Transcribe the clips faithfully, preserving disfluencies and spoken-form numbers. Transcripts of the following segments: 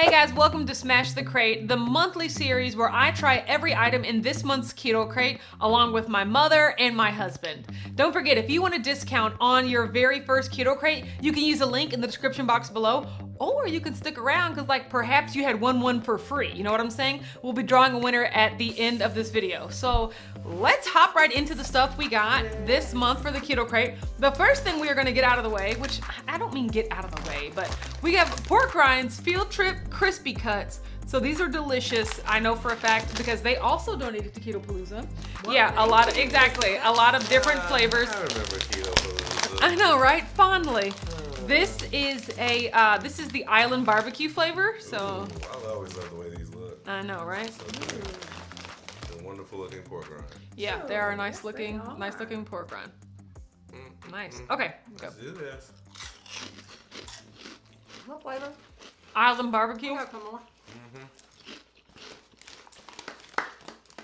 Hey guys, welcome to Smash the Krate, the monthly series where I try every item in this month's Keto Krate along with my mother and my husband. Don't forget, if you want a discount on your very first Keto Krate, you can use a link in the description box below, or you can stick around because like perhaps you had one one for free, you know what I'm saying? We'll be drawing a winner at the end of this video. So let's hop right into the stuff we got this month for the Keto Krate. The first thing we are gonna get out of the way, which I don't mean get out of the way, but we have pork rinds, Field Trip, crispy cuts. So these are delicious, I know for a fact, because they also donated to Ketopalooza. What? Yeah, a lot of, exactly, a lot of different flavors. Uh, I remember Ketopalooza. I know, right? Fondly. Uh, this is a, uh, this is the island barbecue flavor, so. Ooh, I always love the way these look. I know, right? So they're wonderful looking pork rind. Yeah, they are a nice yes, looking, nice looking pork rind. Mm, nice, mm, okay, let's go. Do this. What flavor? Island barbecue. Got some more. Mm-hmm.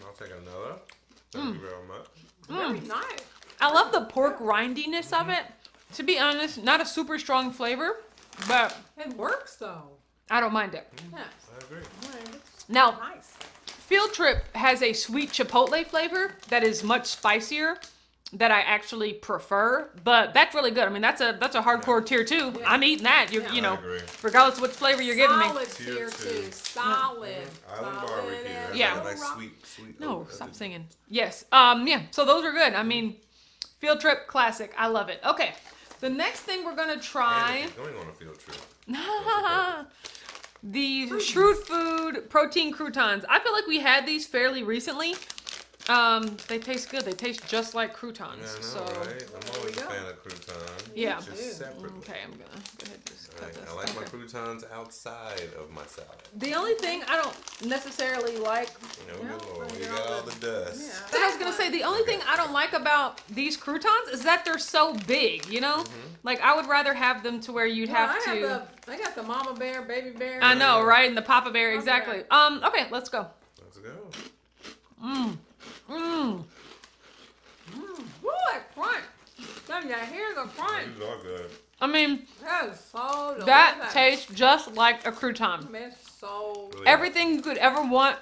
I'll take another. Thank mm. you very much. Mm. Very nice. I love the pork rindiness of it. To be honest, not a super strong flavor, but it works though. I don't mind it. Mm. Yes. I agree. Now, nice. Field Trip has a sweet chipotle flavor that is much spicier, that I actually prefer, but that's really good. I mean, that's a that's a hardcore tier two. Yeah. I'm eating that. You yeah. you know, regardless of what flavor you're solid giving me. Tier two, solid. Mm-hmm. Island solid barbecue. Right? Yeah, like sweet, sweet. No, oak. Stop singing. Yes. Um. Yeah. So those are good. I mean, Field Trip classic. I love it. Okay. The next thing we're gonna try. Man, going on a field trip. The Fruits. Shrewd Food protein croutons. I feel like we had these fairly recently. Um, they taste good. They taste just like croutons. Yeah, I know, so right? I'm always a fan of croutons. Yeah. Just separately. Okay, I'm gonna go ahead and just cut right. this. I like okay. my croutons outside of my salad. The only thing I don't necessarily like. You know, no, you got all the dust. Yeah. So I was gonna say the only okay. thing I don't like about these croutons is that they're so big. You know, mm-hmm. like I would rather have them to where you'd no, have I have to. The, I got the mama bear, baby bear. I know, right? And the papa bear, mama exactly. Bear. Um. Okay, let's go. Let's go. Mmm. Mmm. Mmm. Ooh, that crunch. Damn, that here's a crunch. These are good. I mean, that is so delicious. That tastes just like a crouton. It's so really everything good. You could ever want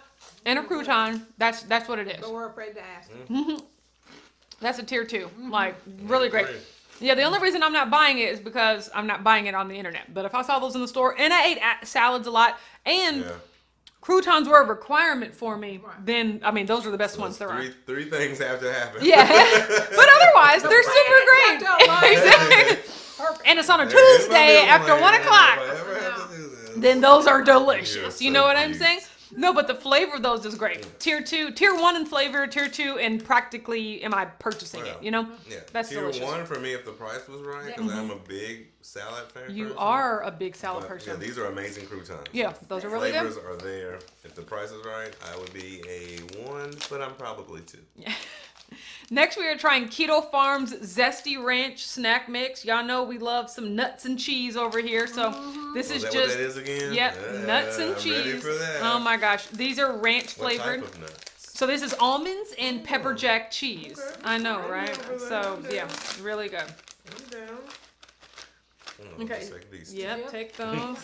in a crouton, that's that's what it is. But we're afraid to ask. Mm-hmm. That's a tier two. Mm-hmm. Like, really great. Yeah, the only reason I'm not buying it is because I'm not buying it on the internet. But if I saw those in the store, and I ate salads a lot, and... Yeah. Croutons were a requirement for me, right. then, I mean, those are the best so ones there three, are. Three things have to happen. Yeah, but otherwise, they're super great. Exactly. And it's on a there Tuesday after like, one o'clock. Then those are delicious. You so know what cute. I'm saying? No, but the flavor of those is great. Yeah. Tier two, tier one in flavor, tier two, and practically am I purchasing well, it, you know? Yeah. That's tier delicious. one for me if the price was right, because yeah. I'm a big... salad fan. You person. are a big salad but, person. Yeah, these are amazing croutons. Yeah, those are really good. Flavors are there. If the price is right, I would be a one, but I'm probably two. Yeah. Next, we are trying Keto Farms Zesty Ranch Snack Mix. Y'all know we love some nuts and cheese over here, so this oh, is that just. What that is again? Yep, uh, nuts and I'm cheese. Ready for that. Oh my gosh, these are ranch flavored. What type of nuts? So this is almonds and oh. pepper jack cheese. Okay. I know, I'm right? So that. yeah, really good. I'm down. Know, okay. Like these yep, yep. Take those.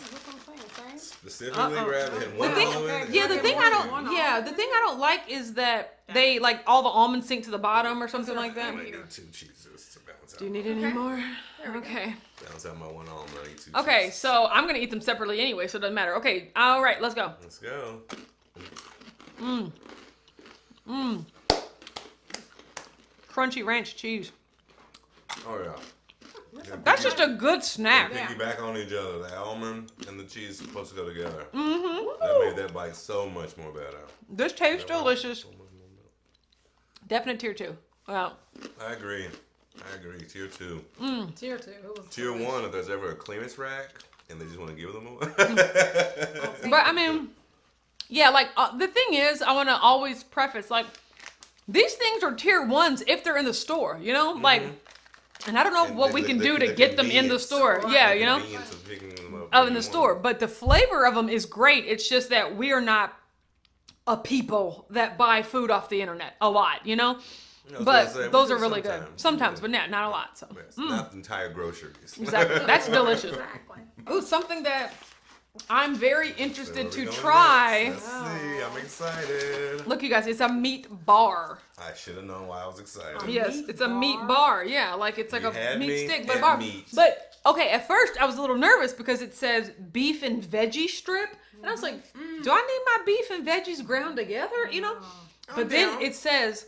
Specifically, uh-oh. rather than one the thing, almond. Yeah, the thing I don't. Yeah, the thing I don't like is that they like all the almonds sink to the bottom or something like that. I might need two cheeses to balance out. Do you need any okay. more? Okay. Balance out my one almond. I need two. Okay, cheeses. So I'm gonna eat them separately anyway, so it doesn't matter. Okay. All right, let's go. Let's go. Mmm. Mmm. Crunchy ranch cheese. Oh yeah. Yeah, that's just a good snack. They piggyback on each other. The almond and the cheese is supposed to go together. Mm-hmm. That made that bite so much more better. This tastes that delicious. So much more better. Definite tier two. Wow. I agree. I agree. Tier two. Mm. Tier two. Tier delicious. one if there's ever a clearance rack and they just want to give them away. But I mean, yeah, like uh, the thing is, I want to always preface, like, these things are tier ones if they're in the store, you know? Mm-hmm. Like, and I don't know and what the, we can the, do the, to the get them in the store. Right. Yeah, you know, oh, in the store. But the flavor of them is great. It's just that we are not a people that buy food off the internet a lot, you know. No, but so those are really sometimes. good. Sometimes, yeah. but not not a lot. So yes, mm. not entire groceries. Exactly, that's delicious. Exactly. Ooh, something that I'm very interested to try. Let's see. I'm excited. Look, you guys, it's a meat bar. I should have known why I was excited. A yes, it's a bar? meat bar. Yeah, like it's like you a meat stick, but bar. Meat. But okay, at first I was a little nervous because it says beef and veggie strip, and I was like, mm. do I need my beef and veggies ground together? You know. I'm but down. Then it says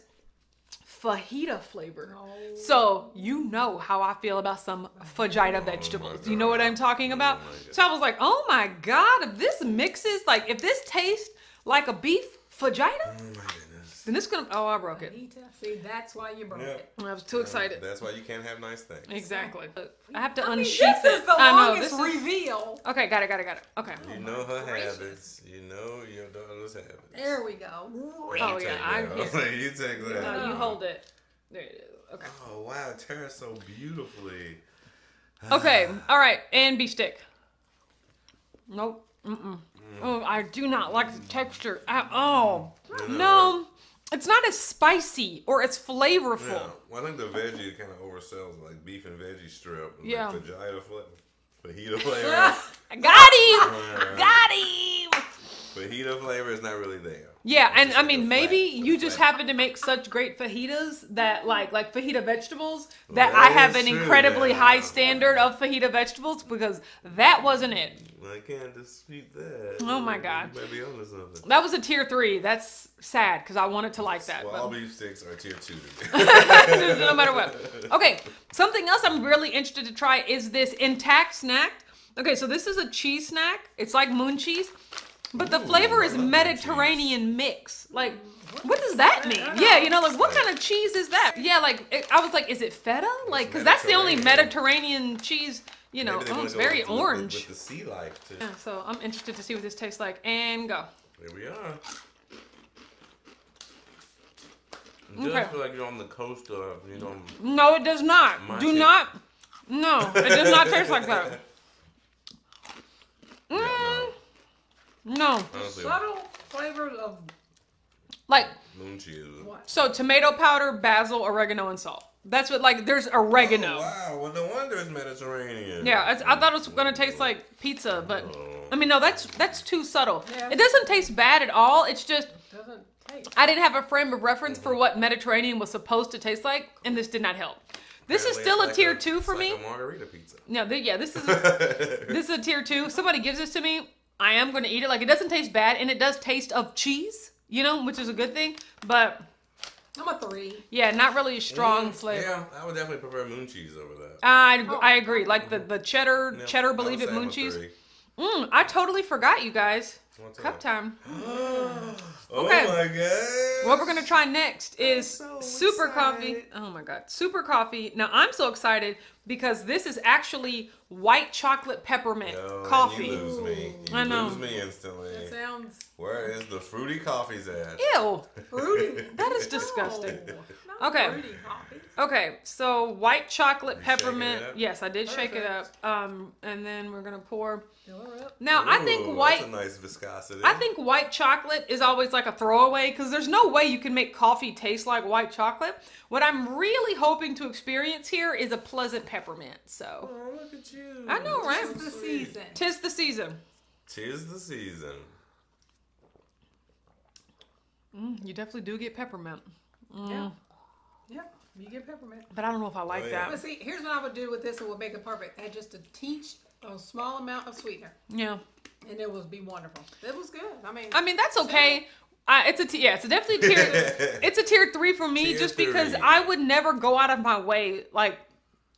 fajita flavor. Oh. So you know how I feel about some fajita oh vegetables. You know what I'm talking about? Oh so I was like, oh my God, if this mixes, like if this tastes like a beef fajita, oh my goodness. Then this gonna, oh, I broke it. Fajita. See, that's why you broke yeah. it. I was too excited. Uh, that's why you can't have nice things. Exactly. I have to I unsheath mean, this. This is the I longest know, this reveal. Is... Okay, got it, got it, got it. Okay. You know her gracious. habits. You know your daughter's habits. There we go. Wait, oh, yeah. I get You take that. No, you hold it. There it is. Okay. Oh, wow. Tara so beautifully. Okay. All right. And beef stick. Nope. Mm-mm. Mm. Oh, I do not like the texture at all. No. no. It's not as spicy or as flavorful. Yeah. Well, I think the veggie kind of oversells, like beef and veggie strip. And yeah. Like fajita flavor. Fajita flavor. I got him. I got him. Fajita flavor is not really there. Yeah, it's and I mean, maybe flat, you just flat. happen to make such great fajitas that, like, like fajita vegetables, that, that I have an true, incredibly man. high standard of fajita vegetables because that wasn't it. I can't dispute that. Oh my God. You might be on to something. That was a tier three. That's sad because I wanted to like that. Well, all beef sticks are tier two. No matter what. Okay, something else I'm really interested to try is this intact snack. Okay, so this is a cheese snack. It's like moon cheese. But the flavor Ooh, is Mediterranean cheese. mix. Like, what does that mean? Yeah, you know, like, what kind of cheese is that? Yeah, like, it, I was like, is it feta? Like, because that's the only Mediterranean cheese, you know. Oh, it's very orange. With the sea life, too. Yeah, so I'm interested to see what this tastes like. And go. There we are. It does okay. feel like you're on the coast of, you know. No, it does not. My Do taste. not. No, it does not taste like that. Mm. Yeah, no. No. Subtle flavor of like moon cheese. So tomato powder, basil, oregano, and salt. That's what like there's oregano. Oh, wow, well no wonder it's Mediterranean. Yeah, it's, I thought it was gonna taste like pizza, but oh. I mean no, that's that's too subtle. Yeah. It doesn't taste bad at all. It's just it doesn't taste. I didn't have a frame of reference mm-hmm. for what Mediterranean was supposed to taste like, and this did not help. This Apparently is still a like tier a, two for it's me. Like a margarita pizza. No, the, yeah, this is a, this is a tier two. Somebody gives this to me. I am going to eat it. Like, it doesn't taste bad, and it does taste of cheese, you know, which is a good thing, but... I'm a three. Yeah, not really a strong mm, flavor. Yeah, I would definitely prefer moon cheese over that. I, oh. I agree. Like, the, the cheddar, yeah, cheddar believe it moon cheese. Mm, I totally forgot, you guys. Cup time. Oh, okay. Oh, my God. What we're going to try next is so super excited. coffee. Oh, my God. Super coffee. Now, I'm so excited because this is actually white chocolate peppermint no, coffee. You lose me. You I know. lose me instantly. That sounds... Where is the fruity coffee's at? Ew. Fruity? That is disgusting. No, okay. Fruity coffee. Okay. So, white chocolate you peppermint. Yes, I did Perfect. shake it up. Um, and then we're going to pour... Now, Ooh, I think white... That's a nice viscosity. I think white chocolate is always like a throwaway because there's no way you can make coffee taste like white chocolate. What I'm really hoping to experience here is a pleasant peppermint, so... Oh, look at you. I know, right? Tis the season. Tis the season. Tis the season. Mm, you definitely do get peppermint. Mm. Yeah. Yeah. You get peppermint. But I don't know if I like oh, yeah. that. But see, here's what I would do with this and we'll make it perfect. Add just a teach... a small amount of sweetener. Yeah. And it would be wonderful. It was good. I mean, I mean that's okay. I, it's a t yeah, it's a definitely tier it's a tier three for me tier just three. because I would never go out of my way like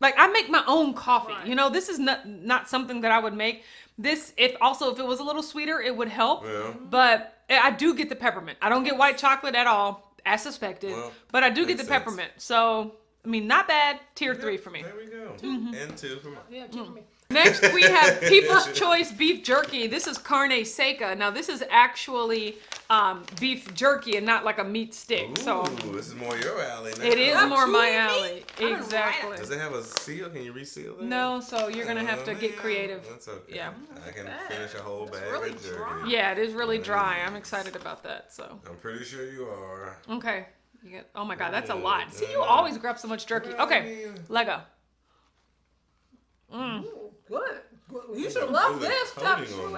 like I make my own coffee. Right. You know, this is not not something that I would make. This if also if it was a little sweeter, it would help. Yeah. But I do get the peppermint. I don't get white chocolate at all, as suspected, well, but I do get the sense. peppermint. So, I mean, not bad. Tier yeah, three for me. There we go. Mm-hmm. And two for me. Yeah, two mm. for me. Next, we have People's Choice Beef Jerky. This is carne seca. Now, this is actually um, beef jerky and not like a meat stick. Ooh, so this is more your alley. Now. It is oh, more my alley. Me? Exactly. Does it have a seal? Can you reseal that? No, so you're going to have to get creative. That's okay. Yeah. I can finish a whole bag really of jerky. Dry. Yeah, it is really dry. I'm excited about that. So I'm pretty sure you are. Okay. You get, oh, my God. That's a lot. See, you always grab so much jerky. Okay. Lego. Mm. Ooh, good. Well, you should love this. Stop chewing.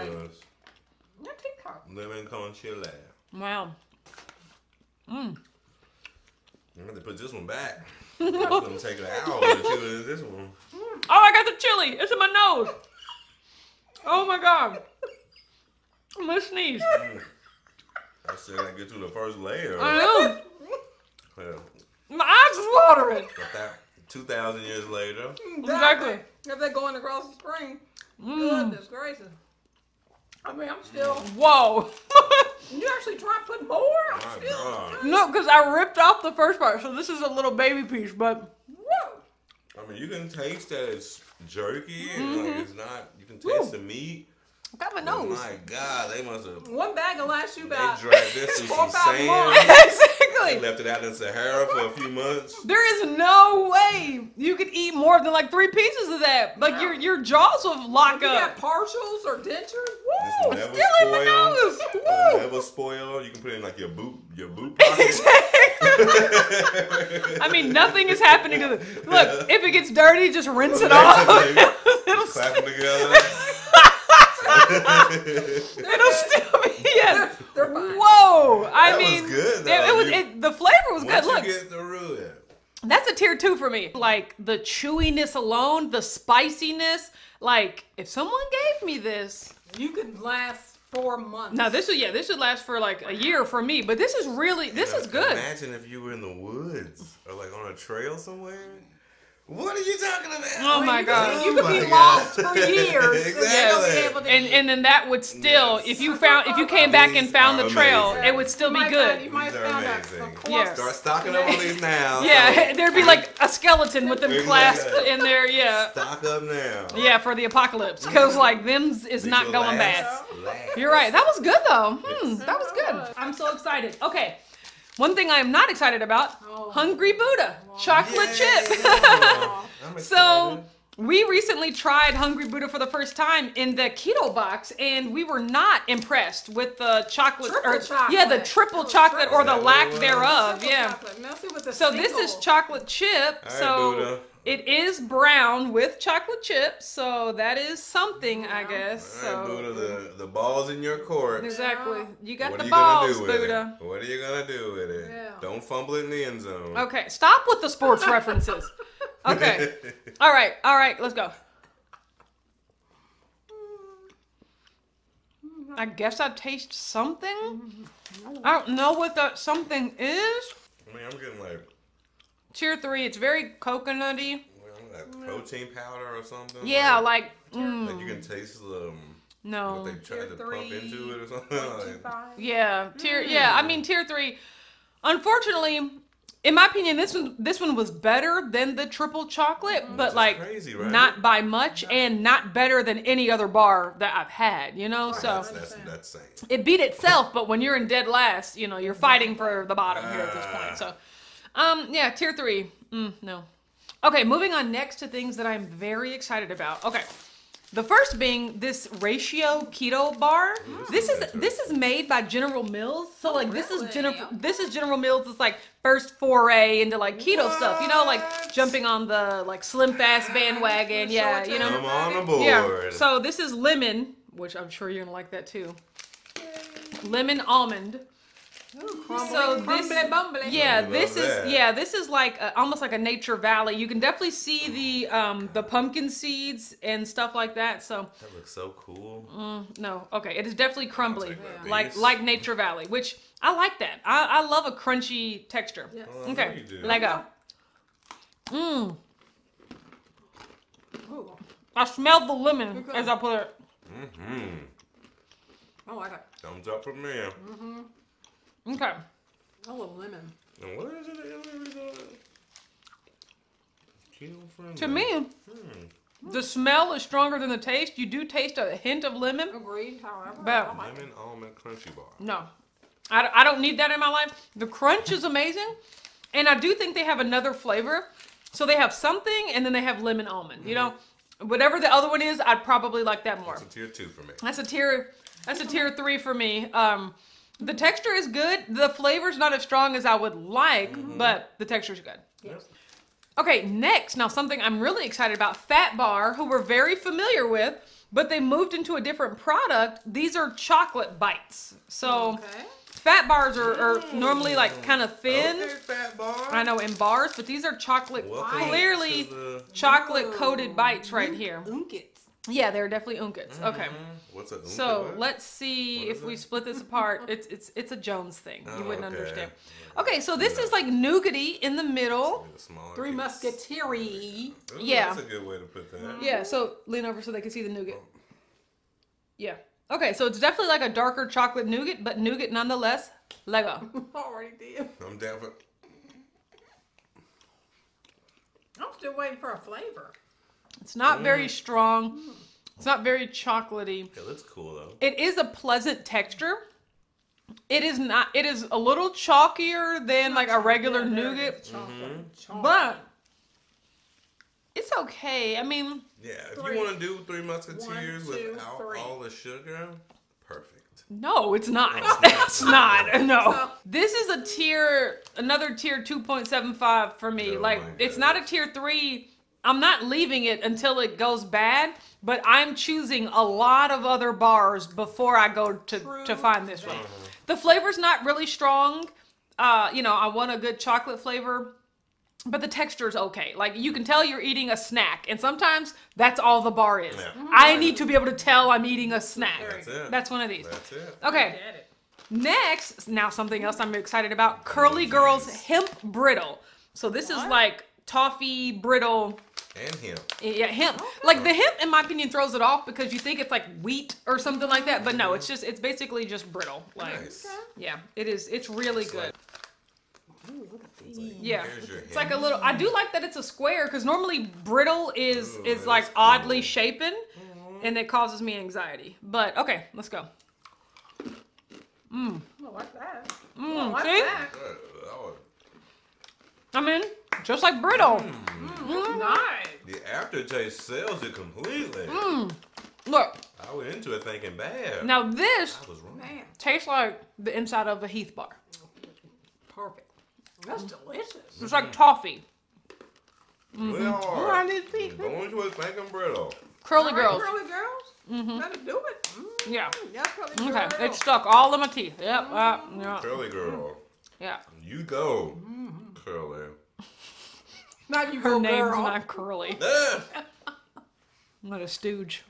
Not TikTok. Lemon con chile. Wow. Mmm. I'm going to put this one back. I'm going to take an hour to chew this one. Oh, I got the chili. It's in my nose. Oh, my God. I'm going to sneeze. Mm. I said I get through the first layer. I know. Yeah. My eyes is watering. two thousand years later. Exactly. If they're going across the spring. Mm. Goodness gracious. I mean, I'm still. Whoa. You actually try to put more? I'm My still. God. No, because I ripped off the first part. So this is a little baby piece, but. Whoa. I mean, you can taste that it's jerky. Mm-hmm. And like it's not. You can taste Ooh. the meat. I got my nose. Oh my God, they must have. One bag will last you about. They dragged this through some sand. Exactly. They left it out in Sahara for a few months. There is no way you could eat more than like three pieces of that. Like no. your your jaws will lock you up. You got partials or dentures. Woo! Still spoil. in my nose. Woo! Never spoil. You can put it in like your boot your boot pocket. Exactly. I mean, nothing is happening to it. Look, if it gets dirty, just rinse it off. It'll clap them together. It'll still be yes. They're, they're Whoa! I that mean, was good, it, it was it, the flavor was Once good. Look, you get through it. That's a tier two for me. Like the chewiness alone, the spiciness. Like if someone gave me this, you could last four months. Now this is yeah, this should last for like a year for me. But this is really this you know, is good. Imagine if you were in the woods or like on a trail somewhere. What are you talking about? Oh my God! You could be lost for years. Exactly. And and then that would still, if you found, if you came back and found the trail, it would still be good. You might found out. Start stocking up on these now. Yeah, there'd be like a skeleton with them clasped in there. Yeah. Stock up now. Yeah, for the apocalypse, because like them is not going bad. You're right. That was good though. Hmm, that was good. I'm so excited. Okay. One thing I am not excited about, oh. Hungry Buddha, wow. chocolate Yay. chip. Wow. So we recently tried Hungry Buddha for the first time in the keto box, and we were not impressed with the chocolate. Triple or, chocolate. Yeah, the triple oh, chocolate triple. or the lack thereof. Triple yeah. With the so single. this is chocolate chip. Right, so Buddha. It is brown with chocolate chip. So that is something, yeah. I guess. All right, so. Buddha, the, the ball's in your court. Exactly. Yeah. You got what the balls, Buddha. It? What are you going to do with it? Yeah. Don't fumble it in the end zone. Okay. Stop with the sports references. Okay. All right. All right. Let's go. I guess I taste something. I don't know what that something is. I mean, I'm getting like... Tier three, it's very coconutty. Like protein powder or something. Yeah, like, like, mm. like you can taste the no. what they tried to pump into it or something. Like, yeah, tier mm. yeah. I mean, tier three. Unfortunately, in my opinion, this one this one was better than the triple chocolate, mm. but like crazy, right? not by much, no. and not better than any other bar that I've had. You know, right, so that's, that's, that's insane. It beat itself. But when you're in dead last, you know, you're fighting for the bottom uh, here at this point. So. Um, yeah, tier three. Mm, no. Okay, moving on next to things that I'm very excited about. Okay. The first being this Ratio Keto Bar. Mm, this is this is made by General Mills. So like oh, really? this is General this is General Mills' like first foray into like keto what? stuff. You know, like jumping on the like Slim Fast bandwagon. Yeah, you know. I'm on board. Yeah. So this is lemon, which I'm sure you're gonna like that too. Yay. Lemon almond. Ooh, crumbly, so this, crumbly, yeah, this is that. yeah, this is like a, almost like a nature valley. You can definitely see the um the pumpkin seeds and stuff like that. So that looks so cool. Mm, no, okay, it is definitely crumbly, yeah. like like nature valley, which I like that. I, I love a crunchy texture. Yes. Well, okay, let go. Mmm. I smelled the lemon as I put it. Mm-hmm. I like it. Thumbs up for me. Mm-hmm. Okay. Oh, a lemon. And what is it? Keto-friendly. To me, hmm. the smell is stronger than the taste. You do taste a hint of lemon. Agreed. However, but I like lemon it. almond crunchy bar. No, I, I don't need that in my life. The crunch is amazing, and I do think they have another flavor. So they have something, and then they have lemon almond. Mm-hmm. You know, whatever the other one is, I'd probably like that more. That's a tier two for me. That's a tier. That's a tier three for me. Um. The texture is good. The flavor's not as strong as I would like, mm-hmm. but the texture's good. Yes. Okay, next, now something I'm really excited about, Fat Bar, who we're very familiar with. but they moved into a different product. These are chocolate bites. So okay. Fat Bars are, are normally like kind of thin. Okay, Fat Bar. I know, in bars, but these are chocolate, Welcome clearly the... chocolate coated bites right here. Unkits. Yeah, they're definitely unkits. Mm-hmm. Okay. What's a unket? So let's see if it? we split this apart. It's it's it's a Jones thing. You oh, wouldn't okay. understand. Okay, so this is like nougaty in the middle. Three musketeery. Yeah. That's a good way to put that. Yeah. So lean over so they can see the nougat. Yeah. Okay, so it's definitely like a darker chocolate nougat, but nougat nonetheless. Lego. I already did. I'm down for. I'm still waiting for a flavor. It's not mm. very strong. It's not very chocolatey. It looks cool though. It is a pleasant texture. It is not. It is a little chalkier than like a regular yeah, nougat, mm-hmm. but it's okay. I mean, yeah. If three. you want to do Three Musketeers One, two, without three. all the sugar, perfect. No, it's not. No, it's not. it's not. No. So, this is a tier, another tier two point seven five for me. Oh like it's not a tier three. I'm not leaving it until it goes bad, but I'm choosing a lot of other bars before I go to, to find this one. The flavor's not really strong. Uh, you know, I want a good chocolate flavor, but the texture's okay. Like, you can tell you're eating a snack, and sometimes that's all the bar is. Yeah. Mm-hmm. I need to be able to tell I'm eating a snack. That's it. That's one of these. That's it. Okay. Next, now something else I'm excited about, Curly Girl's Hemp Brittle. So this what? is like toffee, brittle, and hemp. Yeah, hemp. Okay. Like the hemp, in my opinion, throws it off because you think it's like wheat or something like that. But no, it's just, it's basically just brittle. Like, nice. Yeah, it is. It's really it's good. Like, ooh, look at these. Yeah, it's hemp. like a little, I do like that it's a square because normally brittle is, ooh, is like oddly cool. shapen mm-hmm. and it causes me anxiety. But okay, let's go. Mmm. I like that. Mmm, like see? That. I mean, just like brittle. Mm. Mm. Nice. The aftertaste sells it completely. Mm. Look. I went into it thinking bad. Now this I was wrong. Man, tastes like the inside of a Heath bar. Perfect. That's delicious. It's mm-hmm. like toffee. Mm-hmm. We are oh, I need to eat. going to it thinking brittle. Curly right, girls. Curly girls. Mm-hmm. Gotta do it. Mm. Yeah. yeah curly okay. Girl. It stuck all in my teeth. Yep. Mm. Uh, yeah. Curly girl. Yeah. You go. Mm-hmm. Curly. Not you, Her girl. name's not Curly. I'm not a stooge.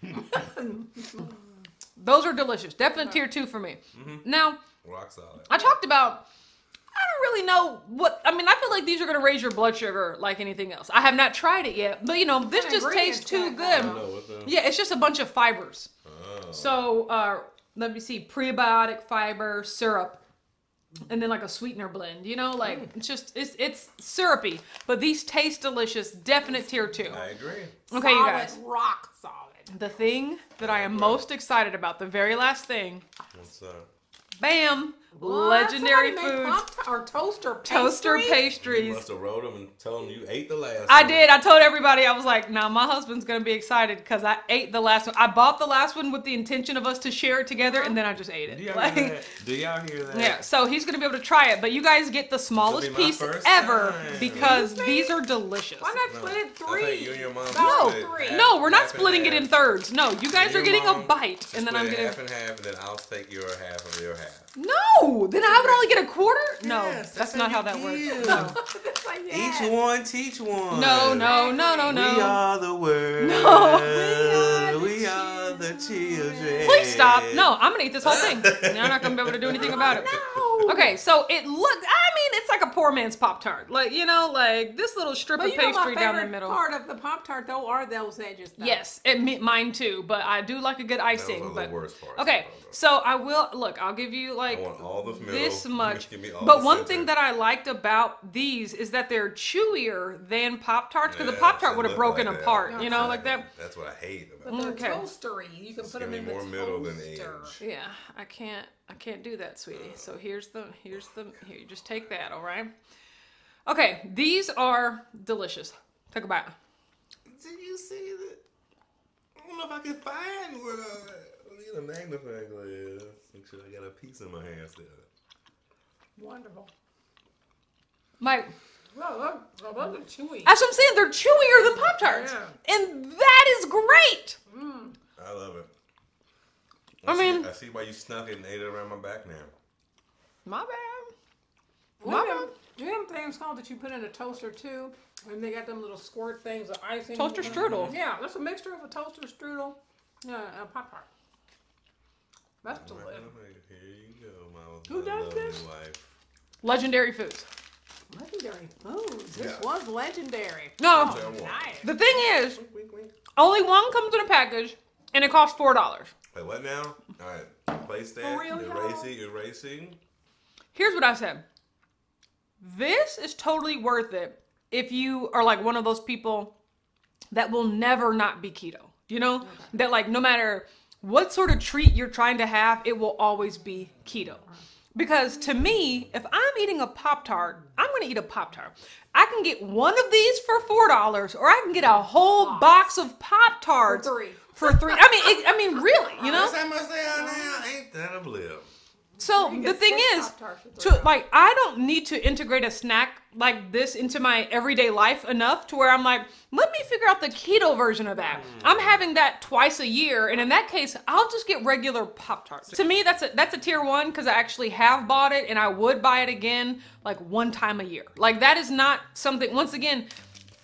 Those are delicious. Definitely tier two for me. Mm-hmm. Now, Rock Solid. I talked about, I don't really know what, I mean, I feel like these are going to raise your blood sugar like anything else. I have not tried it yet, but you know, this just tastes too good. Know, yeah, it's just a bunch of fibers. Oh. So, uh, let me see, prebiotic fiber syrup. And then like a sweetener blend, you know, like mm. it's just, it's it's syrupy, but these taste delicious, definite tier two. I agree. Okay, solid, you guys. Rock solid. The thing that I am most excited about, the very last thing. What's that? Bam! What? Legendary Foods. Or toaster pastries. Toaster pastries. You must have wrote them and told them you ate the last one. I did. I told everybody. I was like, now nah, my husband's going to be excited because I ate the last one. I bought the last one with the intention of us to share it together, and then I just ate it. Do y'all like, hear, hear that? Yeah. So he's going to be able to try it. But you guys get the smallest piece ever time. because these are delicious. Why not split it no, three? You and your mom no. Three. Half, no, we're not splitting it in thirds. No, you guys are getting a bite. And then I'm getting half and half, and then I'll take your half of your half. No. Then I would only get a quarter? No, yes, that's, that's not how that works. No. Like, yes. Each one, teach one. No, no, no, no, no. We are the world. No. We are the children. Please stop. No, I'm going to eat this whole thing. I'm not going to be able to do anything about it. No. Okay, so it looks, I mean, it's like a poor man's Pop-Tart. Like, you know, like this little strip but of pastry down the middle. Part of the Pop-Tart, though, are those edges. Though. Yes, it, mine too, but I do like a good icing. Those are but, the worst parts. Okay, so I will, look, I'll give you like. All the middle, this much, but one center. thing that I liked about these is that they're chewier than Pop-Tarts because yeah, the Pop-Tart would have broken like apart, no, you know, like that. that. That's what I hate about them. Okay. Toastery, you can it's put them in more the middle than edge. Yeah, I can't, I can't do that, sweetie. So here's the, here's the, here, you just take that, all right? Okay, these are delicious. Take a bite. Did you see that? I don't know if I can find one of it. A magnifying glass. Make sure I got a piece in my hand still. Wonderful. Mike. Well, those are chewy. That's what I'm saying. They're chewier than Pop-Tarts. Yeah. And that is great. Mm. I love it. I, I mean, see, I see why you snuck it and ate it around my back now. My bad. My bad. Do you have things called that you put in a toaster too? And they got them little squirt things of icing. Toaster strudel. Yeah, that's a mixture of a toaster strudel and a Pop Tart. That's delicious. Here you go, Mama. Who does this? Wife. Legendary Foods. Legendary Foods. This yeah. was legendary. No. Oh, nice. The thing is, wink, wink, wink. Only one comes in a package, and it costs four dollars. Wait, what now? All right, place that. Real, erasing, erasing. Here's what I said. This is totally worth it if you are like one of those people that will never not be keto. You know, okay. that like no matter what sort of treat you're trying to have, it will always be keto. Because to me, if I'm eating a Pop-Tart, I'm going to eat a Pop-Tart. I can get one of these for four dollars, or I can get a whole box, box of Pop-Tarts for three. For three. I mean, it, I mean, really, you know? Ain't that a blip? So the thing is, to, like, I don't need to integrate a snack like this into my everyday life enough to where I'm like, let me figure out the keto version of that. Mm. I'm having that twice a year, and in that case, I'll just get regular Pop-Tarts. To me, that's a, that's a tier one because I actually have bought it, and I would buy it again like one time a year. Like that is not something, once again,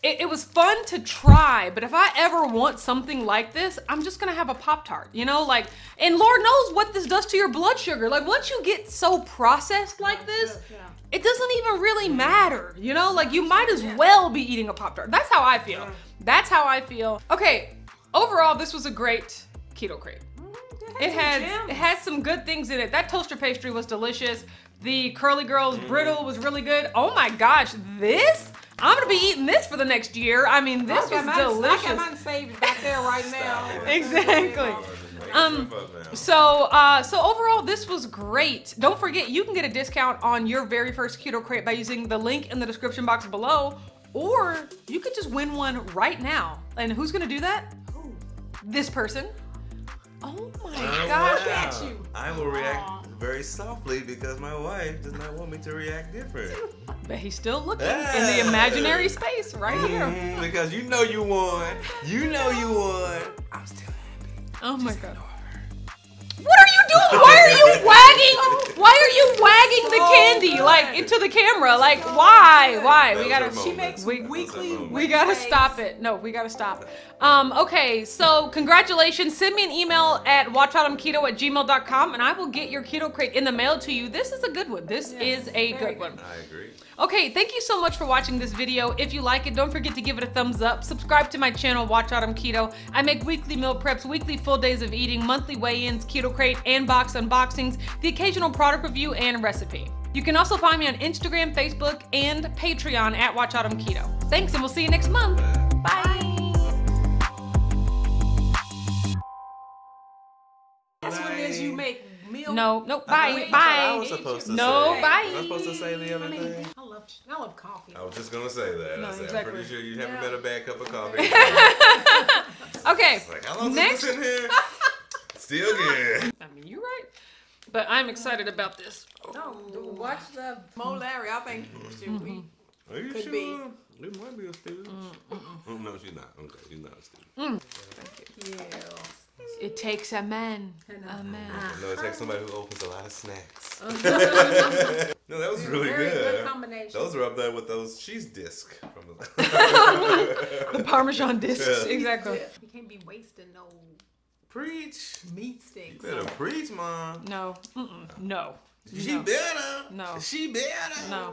it, it was fun to try, but if I ever want something like this, I'm just gonna have a Pop-Tart, you know? Like, and Lord knows what this does to your blood sugar. Like, once you get so processed like this, yeah. it doesn't even really matter, you know? Like, you might as yeah. well be eating a Pop-Tart. That's how I feel. Yeah. That's how I feel. Okay, overall, this was a great Keto Krate. Mm, it, had, it had some good things in it. That toaster pastry was delicious. The Curly Girl's mm. brittle was really good. Oh my gosh, this? I'm gonna be eating this for the next year. I mean, this I was mine, delicious. I got mine saved back there right now. Exactly. Um, so, uh, so overall, this was great. Don't forget, you can get a discount on your very first Keto Krate by using the link in the description box below, or you could just win one right now. And who's gonna do that? Who? This person. Oh my I gosh! Look at you. I will react. Aww. Very softly because my wife does not want me to react different. But he's still looking ah. in the imaginary space right here. Mm, because you know you won. You know you won. I'm still happy. Oh my Just God. What are you doing? Why are you wagging? Why are you wagging the candy like into the camera? Like why? Why? We gotta. She makes we, weekly. We gotta stop it. No, we gotta stop. Um. Okay. So congratulations. Send me an email at watch autumn keto at gmail dot com and I will get your Keto Krate in the mail to you. This is a good one. This yes, is a good one. I agree. Okay. Thank you so much for watching this video. If you like it, don't forget to give it a thumbs up. Subscribe to my channel, Watch Autumn Keto. I make weekly meal preps, weekly full days of eating, monthly weigh-ins, Keto Krate and box unboxings, the occasional product review and recipe. You can also find me on Instagram, Facebook, and Patreon at Watch Autumn Keto. Thanks, and we'll see you next month. Bye. That's what it is, you make meal. No, no, bye, bye. I was supposed to no, say. bye. Was I supposed to say the other I mean, thing? I love, I love coffee. I was just gonna say that. No, I said, exactly. I'm pretty sure you haven't yeah. had a bad cup of coffee. Okay. Like, how long next. Is this in here? Still good. I mean, you're right. But I'm excited about this. No, watch the Mo Larry. I think she mm-hmm. Are you could sure? be. It might be a student. Mm-hmm. No, she's not. Okay, she's not a student. Mm. Thank you. Yeah. It takes a man. A man. No, it takes somebody who opens a lot of snacks. No, that was really Very good. good combination. Those are up there with those cheese discs. From the, the Parmesan discs. Yeah. Exactly. You can't be wasting no... Preach. Meat sticks. You better preach, Mom. No. Mm-mm. No. She no. better. No. She better. No.